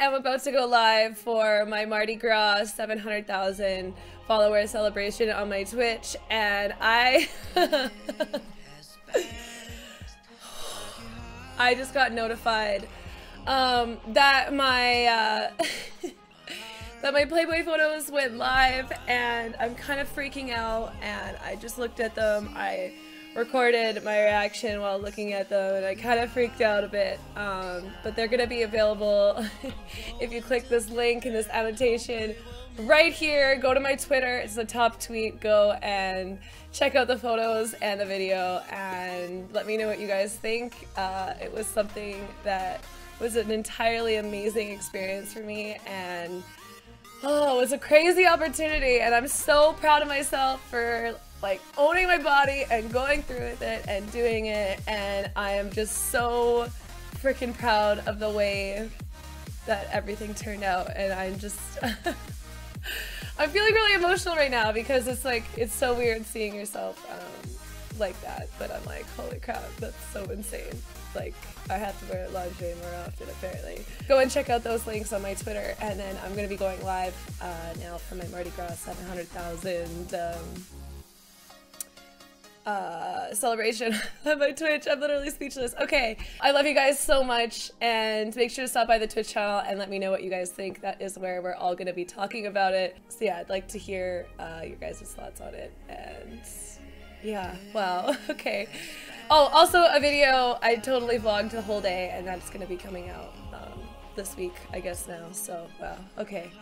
am about to go live for my Mardi Gras 700,000 follower celebration on my Twitch, and I I just got notified that my that my Playboy photos went live, and I'm kind of freaking out. And I just looked at them. I recorded my reaction while looking at them, and I kind of freaked out a bit, but they're gonna be available if you click this link in this annotation right here. Go to my Twitter, it's the top tweet. Go and check out the photos and the video and let me know what you guys think. It was something that was an entirely amazing experience for me, and oh, it was a crazy opportunity, and I'm so proud of myself for like owning my body and going through with it and doing it. And I am just so freaking proud of the way that everything turned out, and I'm just I'm feeling really emotional right now because it's like, it's so weird seeing yourself like that, but I'm like, holy crap, that's so insane. Like, I have to wear lingerie more often apparently. Go and check out those links on my Twitter, and then I'm gonna be going live now for my Mardi Gras 700,000 celebration on my Twitch. I'm literally speechless. Okay, I love you guys so much, and make sure to stop by the Twitch channel and let me know what you guys think. That is where we're all gonna be talking about it. So yeah, I'd like to hear your guys' thoughts on it, and yeah, wow, okay. Oh, also a video, I totally vlogged the whole day, and that's gonna be coming out this week, I guess now, so wow, okay.